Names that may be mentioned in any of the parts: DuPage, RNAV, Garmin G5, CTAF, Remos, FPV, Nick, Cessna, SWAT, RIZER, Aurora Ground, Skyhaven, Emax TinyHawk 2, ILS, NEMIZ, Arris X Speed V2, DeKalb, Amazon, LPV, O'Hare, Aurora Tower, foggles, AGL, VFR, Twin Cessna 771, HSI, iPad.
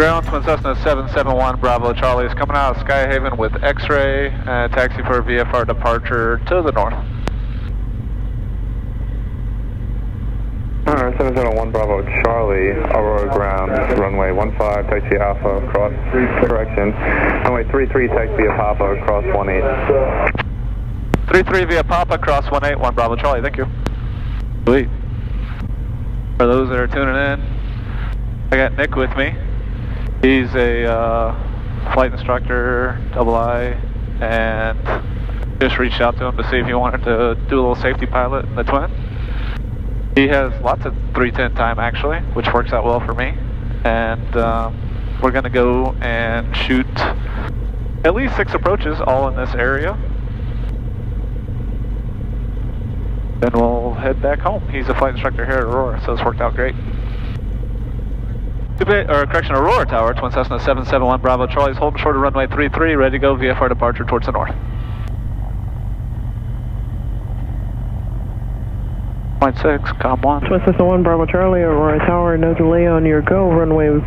Ground, Twin Cessna 771, Bravo-Charlie is coming out of Skyhaven with X-ray, taxi for VFR departure to the north. Alright, 771, Bravo-Charlie, Aurora Ground, runway 15, taxi Alpha, cross, correction, runway 33, taxi Papa, cross 18. 33 via Papa, cross 181, Bravo Charlie, thank you. Sweet. For those that are tuning in, I got Nick with me. He's a flight instructor, II, and just reached out to him to see if he wanted to do a little safety pilot in the Twin. He has lots of 310 time actually, which works out well for me. And we're gonna go and shoot at least 6 approaches all in this area. Then we'll head back home. He's a flight instructor here at Aurora, so it's worked out great. Aurora Tower, Twin Cessna 771, Bravo Charlie's holding short of runway 33, ready to go, VFR departure towards the north. 0.6, com 1. Twin Cessna 1, Bravo Charlie, Aurora Tower, no delay on your go, runway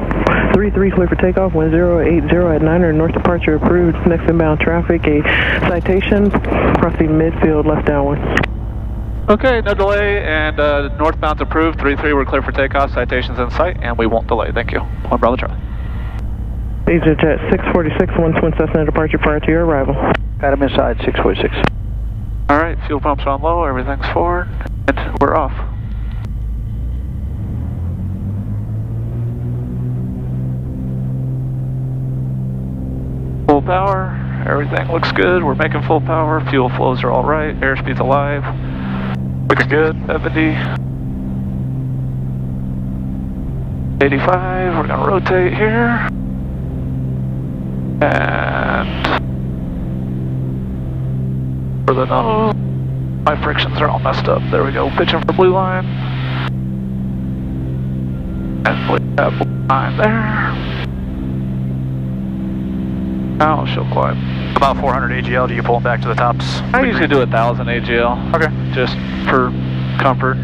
33, clear for takeoff, 1080 at 9, north departure approved, next inbound traffic, a citation, crossing midfield, left downward. Okay, no delay, and northbound's approved, 33, we're clear for takeoff, citations in sight, and we won't delay, thank you. One Bravo Charlie. Laser Jet 646, one Twin Cessna departure prior to your arrival. Got him inside, 646. Alright, fuel pumps on low, everything's forward, and we're off. Full power, everything looks good, we're making full power, fuel flows are alright, airspeed's alive. Looks good, 70, 85, we're gonna rotate here, and for the nose, my frictions are all messed up, there we go, pitching for blue line, and we have blue line there, now she'll climb. About 400 AGL, do you pull them back to the tops? I usually do 1,000 AGL. Okay. Just for comfort.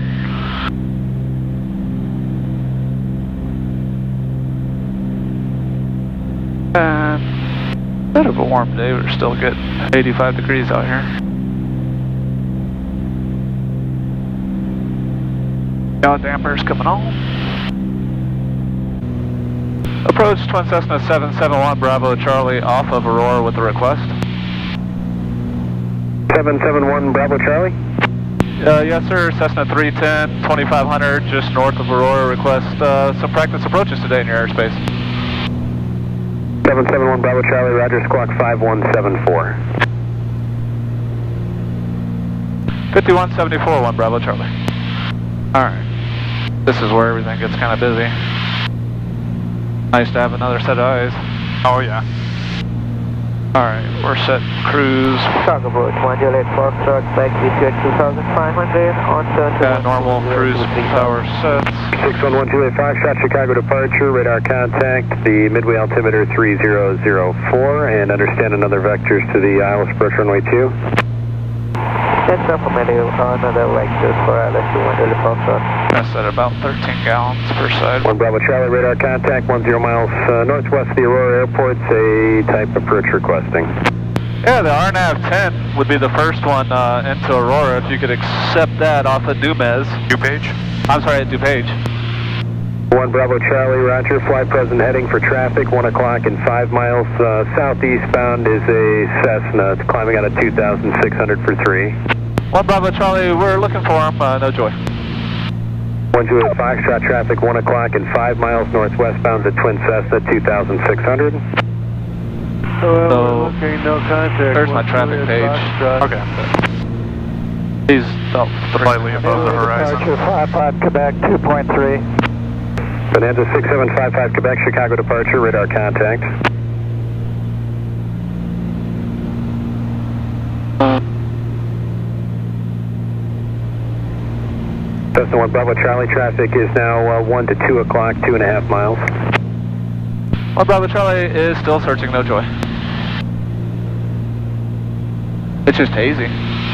And bit of a warm day, we're still good. 85 degrees out here. Yaw dampers coming on. Approach Twin Cessna 771 Bravo Charlie off of Aurora with the request. 771 Bravo Charlie? Yes sir, Cessna 310, 2500, just north of Aurora, request some practice approaches today in your airspace. 771 Bravo Charlie, roger, squawk 5174. 5174, 1 Bravo Charlie. Alright, this is where everything gets kind of busy. Nice to have another set of eyes. Oh yeah. Alright, we're set, cruise. Chicago Board, 108 Foxtrot, back VTX 2500, on turn to... Got normal cruise power sets. 611-285, shot Chicago departure, radar contact, the midway altimeter 3004, and understand another vectors to the ILS approach runway 2. That's supplemental, another vectors for ILS 210 Foxtrot. That's at about 13 gallons per side. 1 Bravo Charlie, radar contact, 10 miles northwest of the Aurora Airport, a type approach requesting. Yeah, the RNAV 10 would be the first one into Aurora, if you could accept that off of Dumez. DuPage? I'm sorry, at DuPage. 1 Bravo Charlie, roger, fly present heading for traffic, 1 o'clock and 5 miles southeastbound is a Cessna, it's climbing out of 2,600 for 3. 1 Bravo Charlie, we're looking for him, no joy. 128 Foxtrot traffic, 1 o'clock and 5 miles northwestbound to Twin Cessna, 2,600. So, okay, no contact. There's my traffic page. Okay. He's slightly above the horizon. iPad Quebec, 2.3. Bonanza 6755 Quebec, Chicago departure, radar contact. Cessna 1 Bravo Charlie, traffic is now 1 to 2 o'clock, 2.5 miles. 1 Bravo Charlie is still searching, no joy. It's just hazy.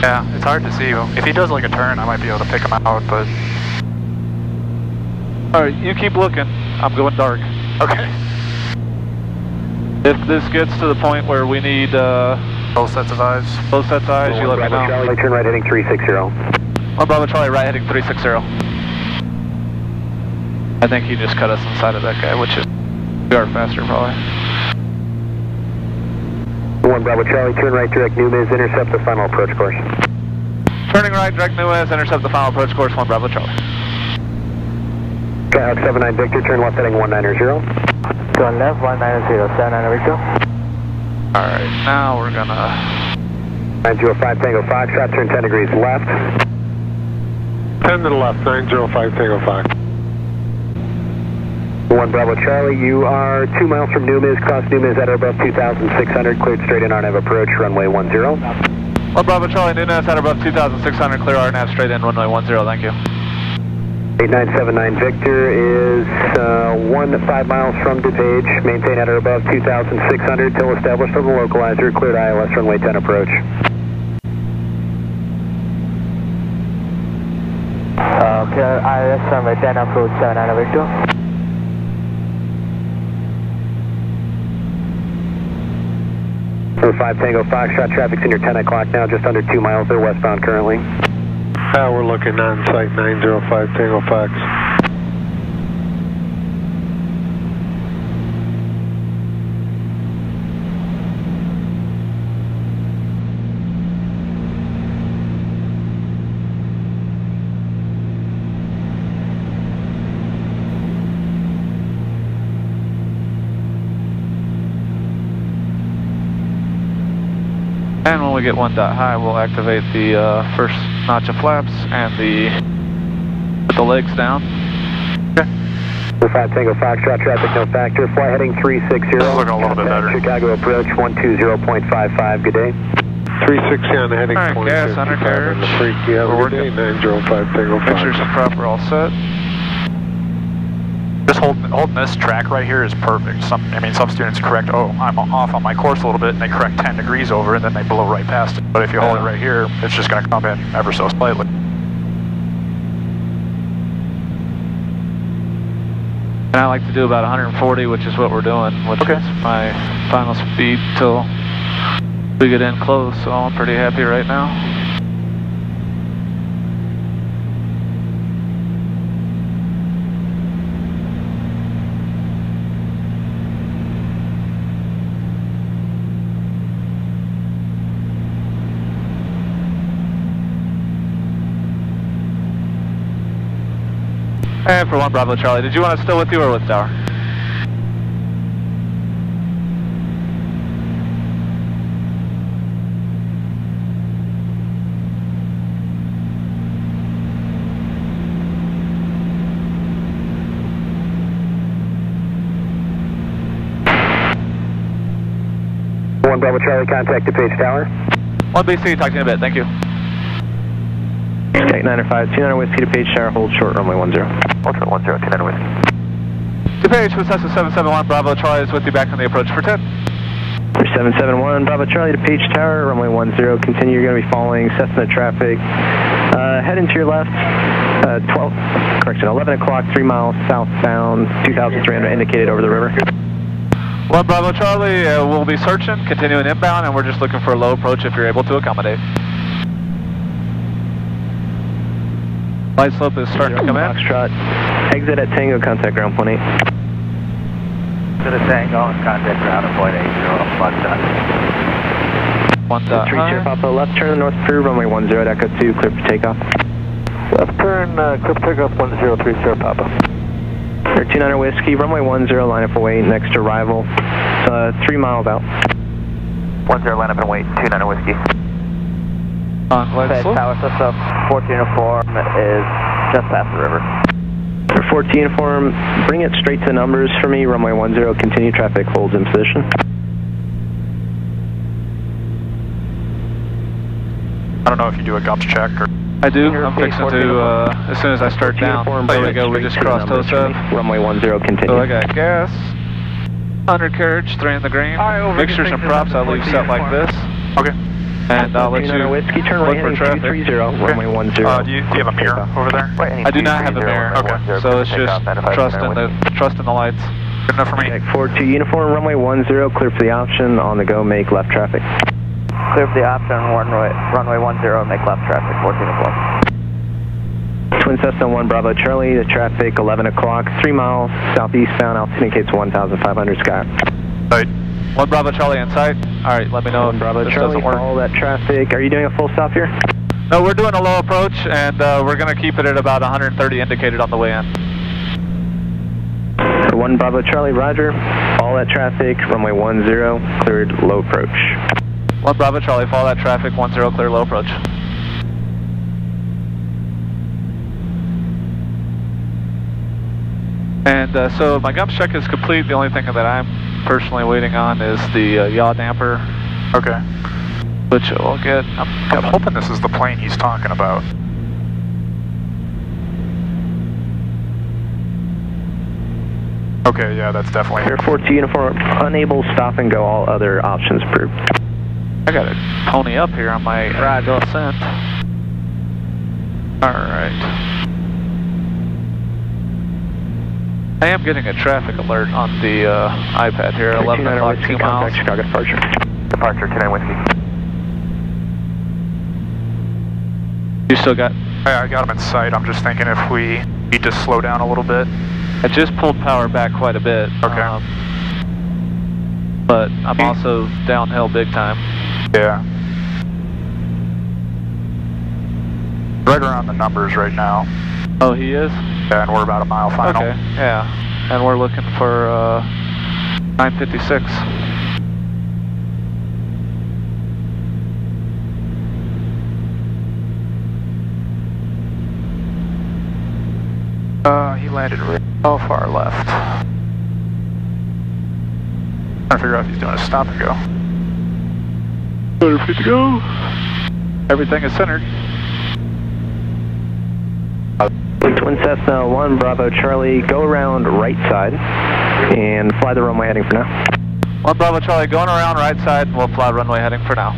Yeah, it's hard to see. If he does like a turn, I might be able to pick him out, but... Alright, you keep looking. I'm going dark. Okay. If this gets to the point where we need both sets of eyes, you let me know. Bravo-Charlie, turn right heading 360. On Bravo-Charlie, right heading 360. I think he just cut us inside of that guy, which is we are faster probably. One Bravo-Charlie, turn right direct NEMIZ, intercept the final approach course. Turning right direct NEMIZ, intercept the final approach course. One Bravo-Charlie. Skyhawk 79 Victor, turn left heading 190. Going left, 190, 79 Victor. Alright, now we're gonna... 905 Tango Foxtrot, turn 10 degrees left. 10 to the left, 905 Tango Fox. 1 Bravo Charlie, you are 2 miles from NEMIZ, cross NEMIZ at or above 2,600, cleared straight in RNAV approach, runway 10. 1 Bravo Charlie, NEMIZ at or above 2,600, clear RNAV straight in, runway 10, thank you. 8979 Victor is 1 to 5 miles from DuPage. Maintain at or above 2,600 till established on the localizer. Cleared ILS runway 10 approach. Clear ILS runway 10 approach 79 Victor. Number 5 Tango Foxtrot, traffic's in your 10 o'clock now, just under 2 miles. They're westbound currently. Now we're looking on site 905 Tango Fox. And when we get 1 dot high, we'll activate the first notch of flaps and put the legs down. Okay. 5 Tango Foxtrot, traffic no factor, fly heading 360. Looking a little bit better. Chicago approach 120.55. Good day. 360 on the heading. All right, gas undercarriage. Yeah, we're good day. 905 Tango Foxtrot. Pictures and prop are all set. Just holding this track right here is perfect. Some students correct, oh, I'm off on my course a little bit, and they correct 10 degrees over, and then they blow right past it. But if you hold it right here, it's just going to come in ever so slightly. And I like to do about 140, which is what we're doing, which is my final speed till we get in close, so I'm pretty happy right now. And for 1 Bravo Charlie, did you want us still with you or with Tower? One Bravo Charlie, contact DuPage Tower. One BC, talk to you in a bit. Thank you. 895, 29 Whiskey to Page Tower, hold short runway 10. Hold short 10, 29 Whiskey. To Page, with Cessna 771, Bravo Charlie is with you back on the approach for 10. For 771, Bravo Charlie to Page Tower, runway 10, continue, you're going to be following Cessna traffic. Head into your left, 11 o'clock, 3 miles southbound, 2,300 indicated over the river. 1 Bravo Charlie, we'll be searching, continuing inbound, and we're just looking for a low approach if you're able to accommodate. Light slope is starting to come in. Foxtrot, exit at Tango, contact ground 0.8. Exit at Tango, contact ground at 0.80, Foxtrot. 1 dot high. 3-0 Papa, left turn north through runway 10, Echo 2, clear for takeoff. Left turn, clear for takeoff 10, 3-0 Papa. 1300 Whiskey, runway 10, line up and wait, next arrival, 3 miles out. 10, line up and wait, 2900 Whiskey. Page Tower system, 14 uniform is just past the river. For 14 uniform, bring it straight to numbers for me, runway 10, continue traffic, holds in position. I don't know if you do a GOPS check or... I do, I'm fixing to, as soon as I start down. There we go, we just crossed TOSA. Runway 10, continue. So I got gas, undercarriage, 3 in the green, mixtures and props, I'll leave set like this. Okay. And I'll let you Whiskey, turn look for traffic. 230, runway 10. Do you have a mirror over there? I do not have a mirror. Okay. So it's just trust in the lights. Good enough for me. Check 4-2 uniform, runway 10, clear for the option, on the go, make left traffic. Clear for the option, runway 10, make left traffic, 4-2 uniform. Twin Cessna 1, Bravo Charlie, the traffic 11 o'clock, 3 miles, southeastbound, altitude indicates 1,500, sky. All right. 1 Bravo Charlie in sight. Alright, let me know if Bravo Charlie doesn't work. All that traffic. Are you doing a full stop here? No, we're doing a low approach, and we're going to keep it at about 130 indicated on the way in. 1 Bravo Charlie, roger. All that traffic, runway 10, cleared low approach. 1 Bravo Charlie, follow that traffic, 10, clear low approach. And so my GUMS check is complete. The only thing that I'm personally waiting on is the yaw damper. Okay. Which we'll get. I'm hoping this is the plane he's talking about. Okay, yeah, that's definitely. Air 4-2 uniform, unable, stop and go, all other options approved. I gotta pony up here on my radial ascent. Alright. I am getting a traffic alert on the iPad here, 11 o'clock, 2 miles. Chicago departure. Departure, 10-9 whiskey. You still got? Yeah, I got him in sight. I'm just thinking if we need to slow down a little bit. I just pulled power back quite a bit. Okay. But I'm also downhill big time. Yeah. Right around the numbers right now. Oh, he is? Yeah, and we're about a mile final. Okay, yeah. And we're looking for 956. He landed real far left. Trying to figure out if he's doing a stop and go. 250 to go. Everything is centered. Twin Cessna 1, Bravo Charlie, go around right side and fly the runway heading for now. 1 Bravo Charlie, going around right side, we'll fly runway heading for now.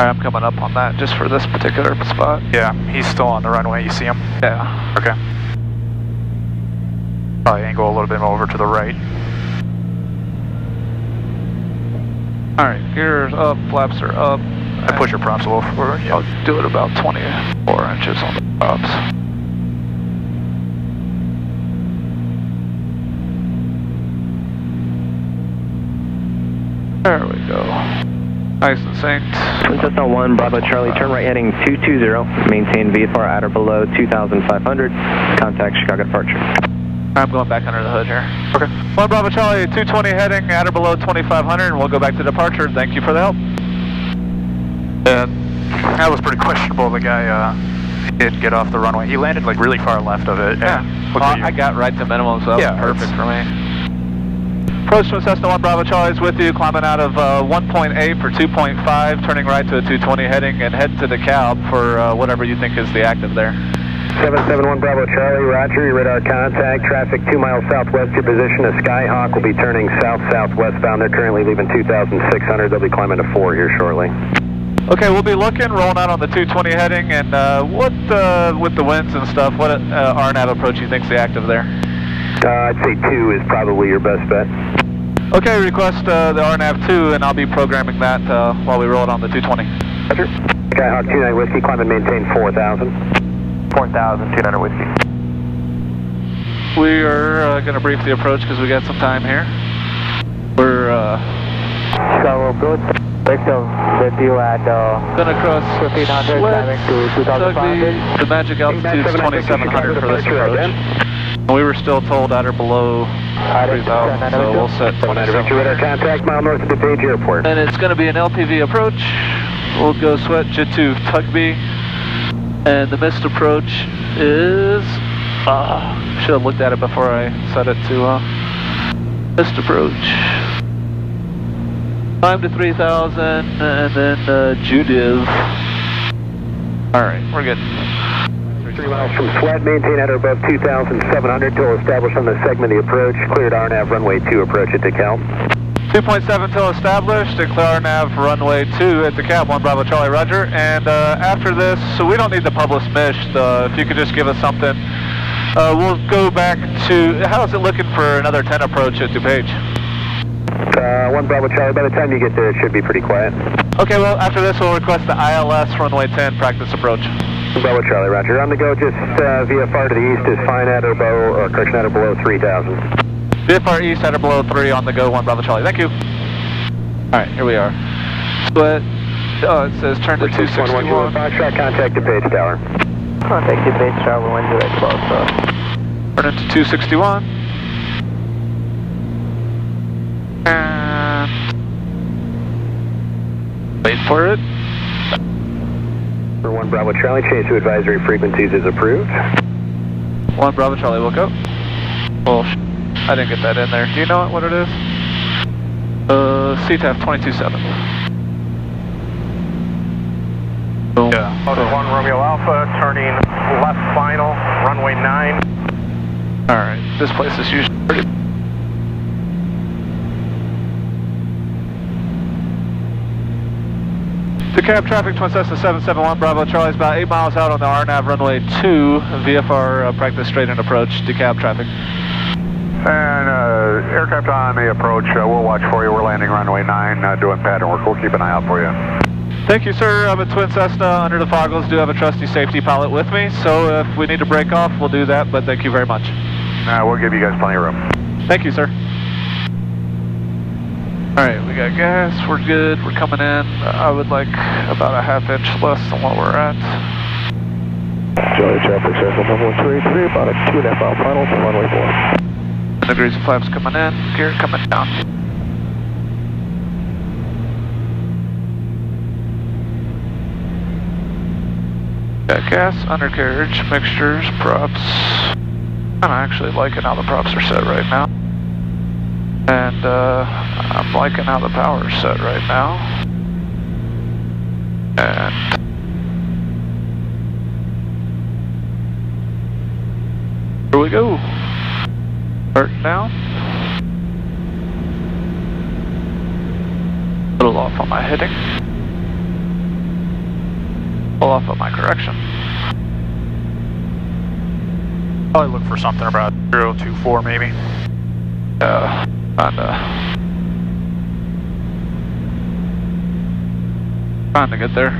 Alright, I'm coming up on that just for this particular spot. Yeah, he's still on the runway, you see him? Yeah. Okay. Probably angle a little bit more over to the right. Alright, gears up, flaps are up. I push your props a little forward. Yeah. I'll do it about 24 inches on the props. There we go. Nice and synced. Twin Cessna 1, Bravo Charlie, turn right heading 220. Maintain VFR at or below 2,500. Contact Chicago departure. I'm going back under the hood here. Okay. 1 Bravo Charlie, 220 heading at or below 2,500, and we'll go back to departure. Thank you for the help. That was pretty questionable. The guy did get off the runway. He landed like really far left of it. Yeah. Well, I got right to minimum, so that was perfect for me. Approach to Cessna 1 Bravo Charlie is with you, climbing out of 1.8 for 2.5, turning right to a 220 heading, and head to DeKalb for whatever you think is the active there. 771 Bravo Charlie, roger, your radar contact, traffic 2 miles southwest, your position is Skyhawk, will be turning south-southwestbound. They're currently leaving 2,600, they'll be climbing to 4 here shortly. Okay, we'll be looking, rolling out on the 220 heading, and with the winds and stuff, what RNAV approach you think's the active there? I'd say 2 is probably your best bet. Okay, request the RNAV 2, and I'll be programming that while we roll it on the 220. Roger. Skyhawk 29 whiskey, climb and maintain 4,000. 4,000, 29 whiskey. We are going to brief the approach because we got some time here. We're Chicago approach. With you at gonna cross 1,500 to 2,500. The magic altitude is 2,700 for this approach. And we were still told at or below 3,000, so we'll set 2,700. Contact mile north of DuPage Airport. And it's gonna be an LPV approach. We'll go switch it to Tugby, and the missed approach is. Should have looked at it before I set it to missed approach. Climb to 3,000, and then Judiv. Alright, we're good. 3 miles from SWAT, maintain at or above 2,700 till established on the segment of the approach. Cleared RNAV runway 2 approach at DeKalb. 2.7 till established, and clear RNAV runway 2 at DeKalb. 1 Bravo Charlie, roger. And after this, so we don't need the published MISH. If you could just give us something We'll go back to, how's it looking for another 10 approach at DuPage? 1 Bravo Charlie, by the time you get there it should be pretty quiet. Okay, well after this we'll request the ILS runway 10 practice approach. Bravo Charlie, roger. On the go, just VFR to the east is fine at or below, or correction, at or below 3,000. VFR east at or below 3 on the go, 1 Bravo Charlie, thank you. Alright, here we are. Split, it says turn to 261. Foxtrot, contact DuPage Tower. Contact DuPage Tower, 1 direct 12. Turn into 261. And wait for it. For 1 Bravo Charlie, change to advisory frequencies is approved. 1 Bravo Charlie, look up. Oh, I didn't get that in there. Do you know what it is? CTAF 22.7. Boom. Yeah. Motor 1 Romeo Alpha, turning left final, runway 9. Alright, this place is usually pretty... DeKalb traffic, Twin Cessna 771, Bravo Charlie's about 8 miles out on the RNAV runway 2, VFR practice straight in approach, DeKalb traffic. And aircraft on the approach, we'll watch for you, we're landing runway 9, doing pattern work, we'll keep an eye out for you. Thank you sir, I'm a Twin Cessna under the foggles, do have a trusty safety pilot with me, so if we need to break off, we'll do that, but thank you very much. We'll give you guys plenty of room. Thank you sir. Alright, we got gas, we're good, we're coming in. I would like about a half inch less than what we're at. Charlie traffic, circle 1133, about a 2.5 mile final to runway 4. Degrees of flaps coming in, gear coming down. Got gas, undercarriage, mixtures, props. I'm actually liking how the props are set right now. And I'm liking how the power is set right now. And here we go. Starting down. A little off on my heading. A little off on my correction. Probably look for something about 024 maybe. Trying to get there.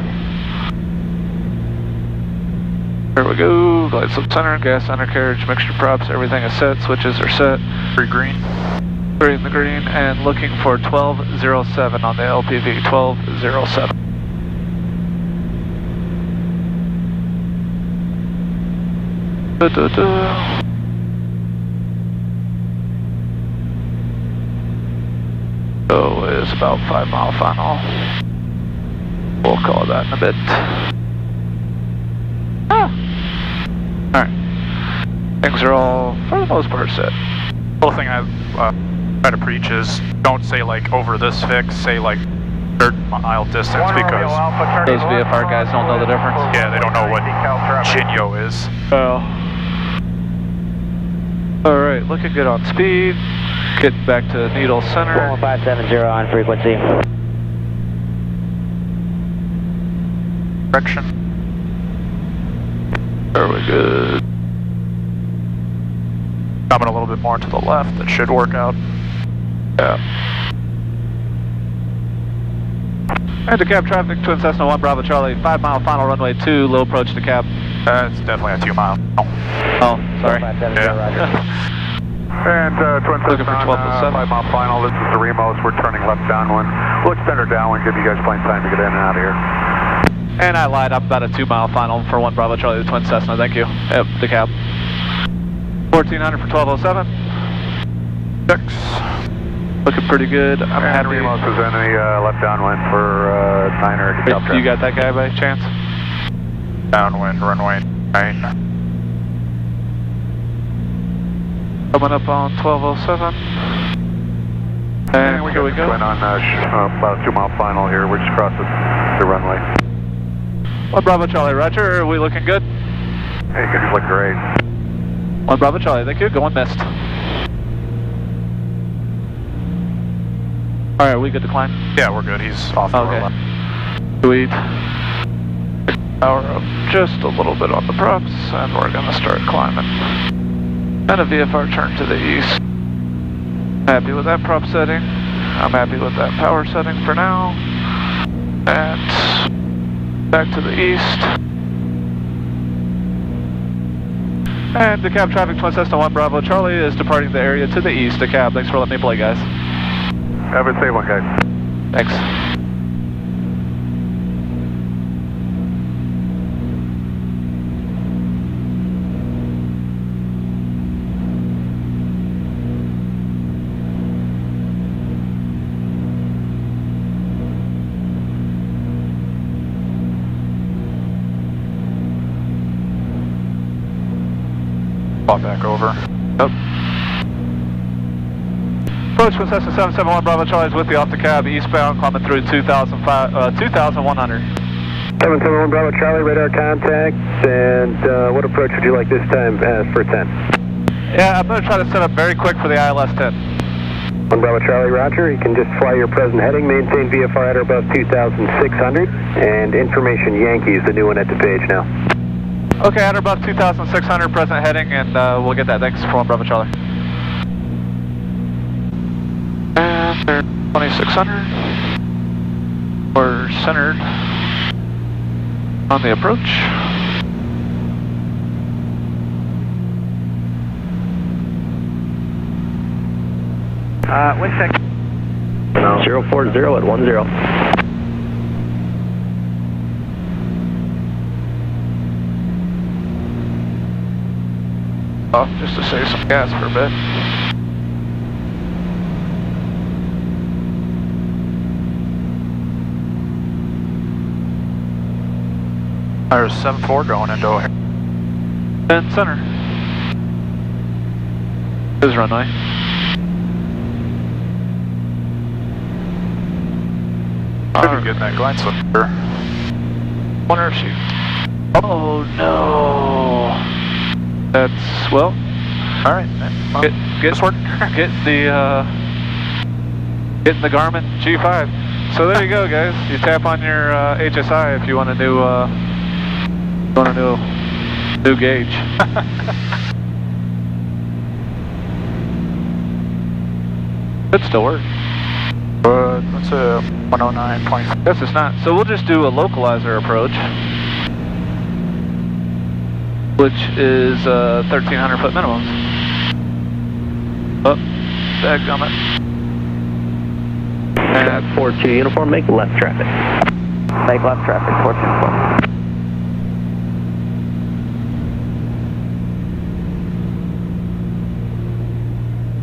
There we go. Glide slip center, gas undercarriage, mixture props, everything is set, switches are set. Three green. Three in the green, and looking for 1207 on the LPV, 1207. Da, da, da. So is about 5 mile final. We'll call that in a bit. Ah. Alright. Things are all, for the most part, set. The whole thing I try to preach is don't say like over this fix, say like 3rd mile distance, because those VFR guys don't know the difference. Yeah, they don't know what Chinyo is. Well. Alright, looking good on speed. Get back to needle center. 11570 on frequency. Correction. There we go. Coming a little bit more to the left, that should work out. Yeah. And DeKalb traffic, Twin Cessna 1 Bravo Charlie, 5 mile final runway 2, low approach DeKalb. It's definitely a 2 mile. Oh, sorry. Yeah. And Twin Cessna, 5 mile final, this is the Remos, we're turning left downwind. We'll extend her downwind, give you guys plenty of time to get in and out of here. And I lied, I'm about a 2 mile final for 1 Bravo Charlie to Twin Cessna, thank you. Yep, DeKalb. 1400 for 1207. Six. Looking pretty good. I'm happy. Remos is in the left downwind for 900. Wait, you got that guy by chance? Downwind, runway 9. Coming up on 1207. And here we go. We're going on about a 2 mile final here. We're just crossing the runway. One Bravo Charlie, roger. Are we looking good? Hey, you look great. One Bravo Charlie, thank you. Going missed. Alright, we good to climb? Yeah, we're good. He's off the left. Sweet. power up just a little bit on the props, and we're going to start climbing. And a VFR turn to the east. Happy with that prop setting. I'm happy with that power setting for now. And back to the east. And DeKalb traffic, Twin Cessna 1 Bravo Charlie is departing the area to the east. DeKalb, thanks for letting me play, guys. Have a safe one, guys. Thanks. Back over. Yep. Approach with Cessna 771 Bravo Charlie is with you off the cab eastbound, climbing through 2100. 771 Bravo Charlie, radar contact, and what approach would you like this time for 10? Yeah, I'm going to try to set up very quick for the ILS 10. 1 Bravo Charlie, roger. You can just fly your present heading, maintain VFR at or above 2600, and information Yankee is the new one at DuPage now. Okay, at or above 2600, present heading, and we'll get that. Thanks for one, Bravo Charlie. And they're 2600. We're centered on the approach. One second. 040 at 10. Off just to save some gas for a bit. There's 74 going into O'Hare. And center. This runway. I'm getting that glide slipper. One airshoot. Oh no. That's, well, alright, well, get the Garmin G5. So there you go, guys. You tap on your HSI if you want a new gauge. It still works. But that's a 109.5. Guess it's not. So we'll just do a localizer approach, which is 1,300 foot minimums. Oh, dadgummit. And 4-2 uniform, make left traffic. Make left traffic, 4-2.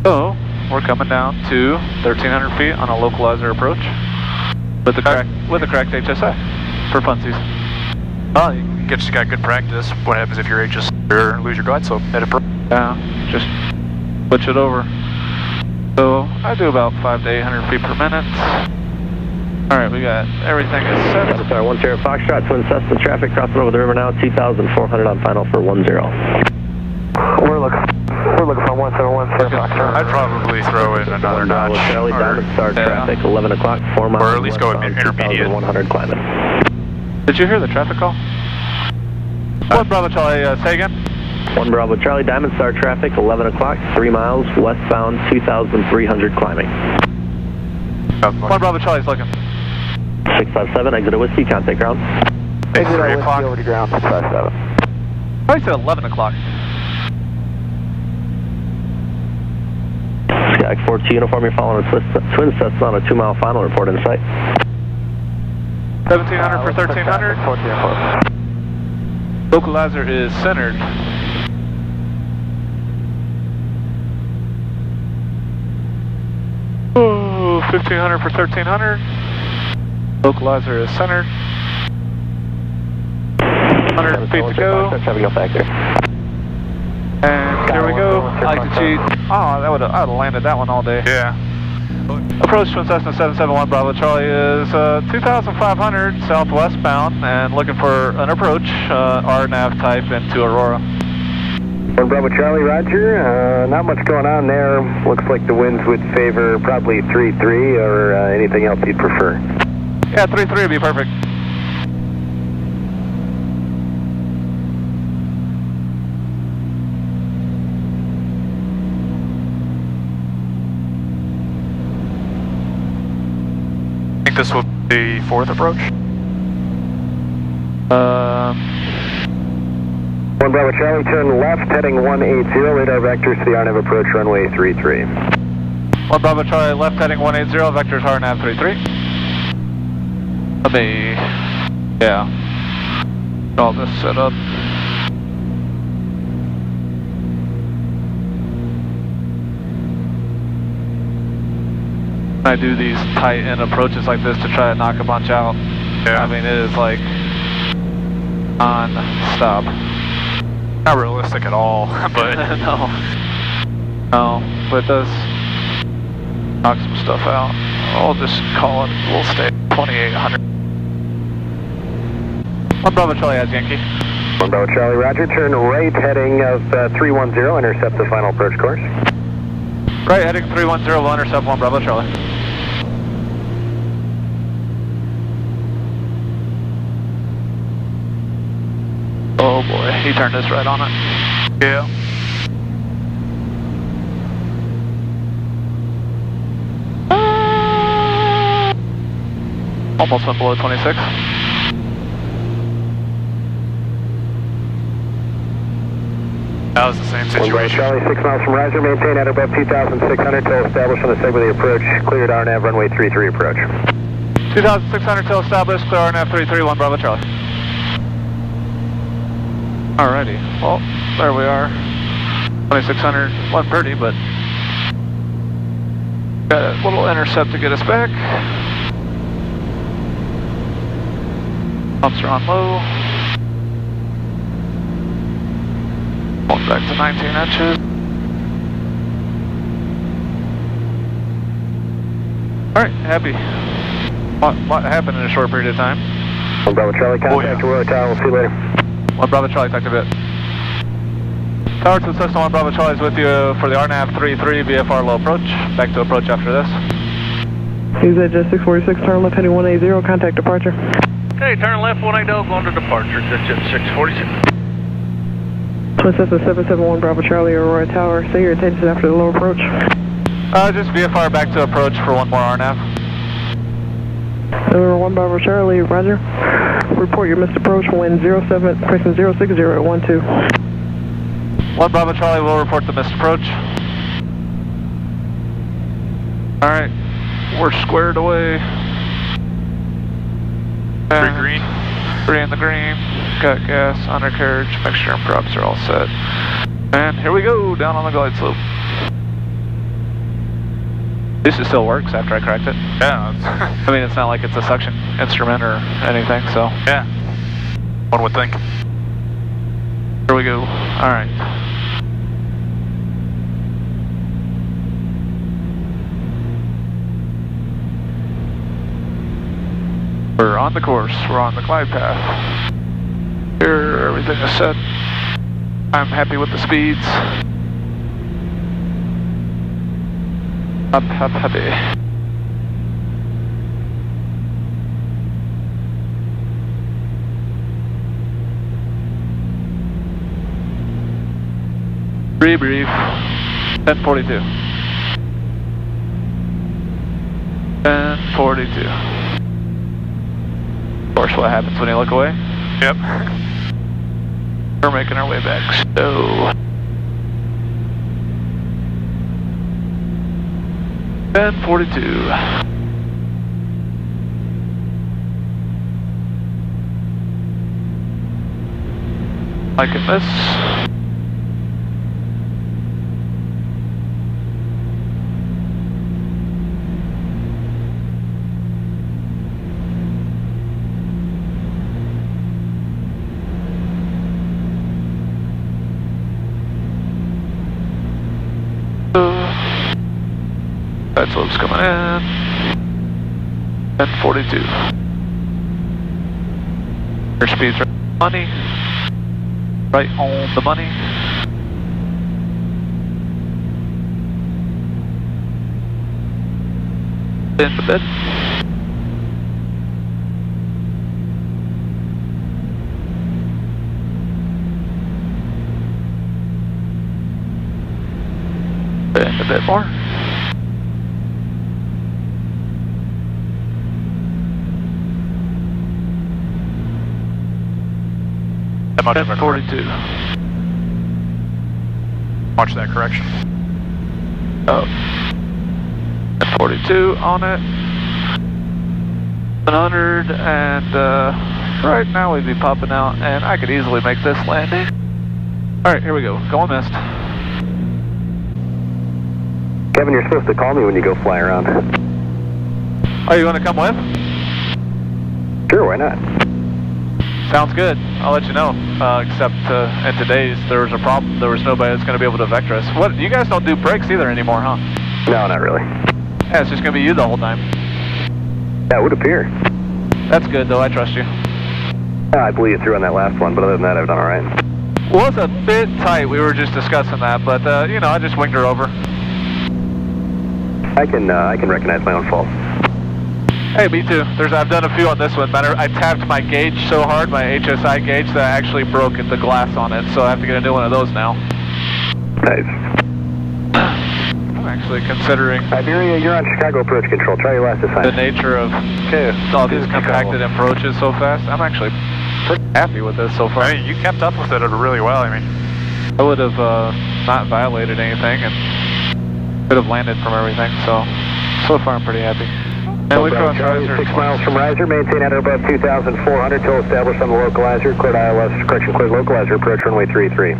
So, we're coming down to 1,300 feet on a localizer approach with the cracked HSI for funsies. Oh, you just got good practice. What happens if you're just lose your glide slope? Yeah, just switch it over. So I do about 500 to 800 feet per minute. All right, we got everything is set. Sorry, 10 Foxtrot, Twin Cessna traffic crossing over the river now. 2,400 on final for 10. We're looking for 171 Foxtrot. I'd probably throw in another notch. Charlie, down to start traffic. 11 o'clock, 4 miles. Or at least go intermediate. 100 climbing. Did you hear the traffic call? One Bravo Charlie, say again. One Bravo Charlie, Diamond Star traffic, 11 o'clock, 3 miles, westbound, 2,300 climbing. One Bravo Charlie's looking. 657, exit of Whiskey, contact ground. Exit of Whiskey over to ground, 657. Probably said 11 o'clock. Skyhaven 42 uniform, you're following a Twin Cessna on a 2 mile final, report in sight. 1,700 for 1,300. 42 uniform. Localizer is centered. Oh, 1,500 for 1,300. Localizer is centered. 100 feet to go. And here we go. I like to cheat. Oh, I would have landed that one all day. Yeah. Approach Twin Cessna 771 Bravo Charlie is 2,500 southwest bound and looking for an approach, RNAV type into Aurora. Well, Bravo Charlie, roger. Not much going on there. Looks like the winds would favor probably 3-3 or anything else you'd prefer. Yeah, 3-3 would be perfect. this will be the fourth approach. One Bravo Charlie, turn left, heading 180, radar vectors to the RNAV approach, runway 33. One Bravo Charlie, left, heading 180, vectors RNAV 33. Let me, get all this set up. I do these tight end approaches like this to try to knock a bunch out. Yeah. I mean, it is like non-stop. Not realistic at all, but no, but it does knock some stuff out. I'll just call it. We'll stay at 2800. One Bravo Charlie has Yankee. One Bravo Charlie, roger. Turn right, heading of 310. Intercept the final approach course. Right, heading 310, we'll intercept 1 Bravo Charlie. Oh boy, he turned us right on it. Yeah. Almost went below 26. That was the same situation. One Bravo Charlie, 6 miles from riser, maintain at above 2,600 till established on the segment of the approach, cleared RNAV runway 33 approach. 2,600 till established, clear RNAV 33, 1 Bravo Charlie. Alrighty, well, there we are. 2,600, wasn't pretty, but got a little intercept to get us back. Pumps are on low. Back to 19 inches. Alright, happy. What happened in a short period of time? One Bravo Charlie, contact Aurora Tower, we'll see you later. One Bravo Charlie, talk to a bit. Tower to Cessna, One Bravo Charlie's with you for the RNAV 33 VFR low approach. Back to approach after this. He's at 646, turn left heading 180, contact departure. Okay, turn left 180, going to departure, that's at 646. Twin Cessna 771 Bravo Charlie, Aurora Tower. Say your attention after the low approach. Just VFR back to approach for one more RNAV. Number 1 Bravo Charlie, roger. Report your missed approach, wind 07, question 060 at 12. 1 Bravo Charlie will report the missed approach. Alright, we're squared away. 3 in the green. Cut gas, undercarriage, mixture and props are all set. And here we go, down on the glide slope. This still works after I cracked it. Yeah. I mean, it's not like it's a suction instrument or anything, so. Yeah. One would think. Here we go. Alright. We're on the course, we're on the glide path. Here, everything is set. I'm happy with the speeds. I'm happy. Rebrief. 10:42. 10:42. Of course, what happens when you look away? Yep. We're making our way back, so 10:42. I can miss. Side slope's coming in. 10:42. Your speed's right on the money. Right on the money. In the bed. In a bit more. 42. Watch that correction. Oh. 42 on it. 100 and right now we'd be popping out and I could easily make this landing. Alright, here we go. Go on mist. Kevin, you're supposed to call me when you go fly around. Oh, you want to come with? Sure, why not? Sounds good. I'll let you know. Except at today's, there was a problem. There was nobody that's going to be able to vector us. What? You guys don't do brakes either anymore, huh? No, not really. Yeah, it's just going to be you the whole time. That would appear. That's good, though. I trust you. Yeah, I blew you through on that last one, but other than that, I've done all right. Was a bit tight. We were just discussing that, but you know, I just winged her over. I can recognize my own fault. Hey, me too. I've done a few on this one. I tapped my gauge so hard, my HSI gauge, that I actually broke the glass on it. So I have to get a new one of those now. Nice. I'm actually considering. Iberia, you're on Chicago approach control. Try your last assignment. The nature of all these compacted approaches so fast. I'm actually pretty happy with this so far. I mean, you kept up with it really well. I mean, I would have not violated anything and could have landed from everything. So far I'm pretty happy. And we crossed RIZER. 6 miles from RIZER, maintain at above 2,400 till established on the localizer. Cleared ILS, correction, cleared localizer, approach runway 33.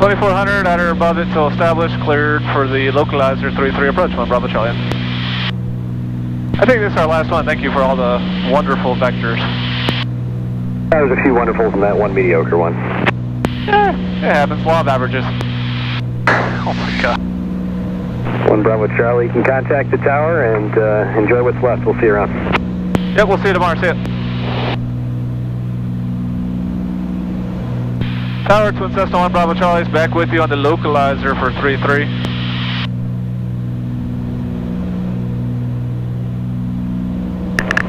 2,400 at or above it till established, cleared for the localizer 33 approach one, Bravo-Charlie. I think this is our last one. Thank you for all the wonderful vectors. There's a few wonderfuls in that one mediocre one. Yeah, it happens. Law of averages. Oh my god. One Bravo Charlie, you can contact the tower and enjoy what's left. We'll see you around. Yep, we'll see you tomorrow. See ya. Tower, Twin Cessna 1 Bravo Charlie's back with you on the localizer for 33.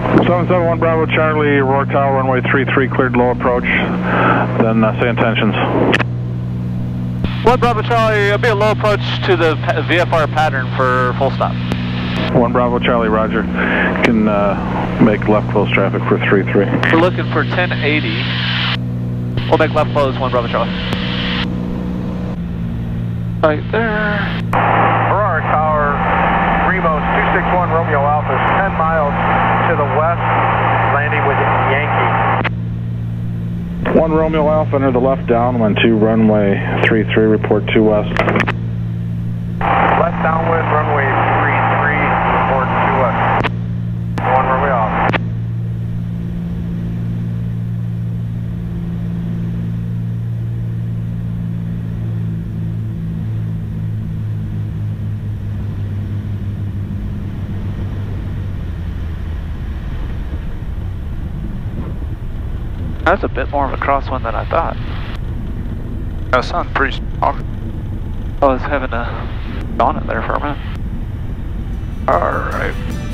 Seven, 771 Bravo Charlie, Aurora Tower, runway 33, cleared low approach. Then say intentions. One Bravo Charlie, it'll be a low approach to the VFR pattern for full stop. One Bravo Charlie, roger. Can make left close traffic for 33. We're looking for 1080. We'll make left close, one Bravo Charlie. Right there. Aurora Tower, Remos 261 Romeo Alpha, 10 miles to the west, landing with Yankee. 1 Romeo Alpha, enter the left downwind, 2 runway 33, report 2 west. Left downwind, runway 33, report 2 west. 1 Romeo Alpha. That's a bit more of a crosswind than I thought. That sounds pretty strong. I was having a on it there for a minute. Alright.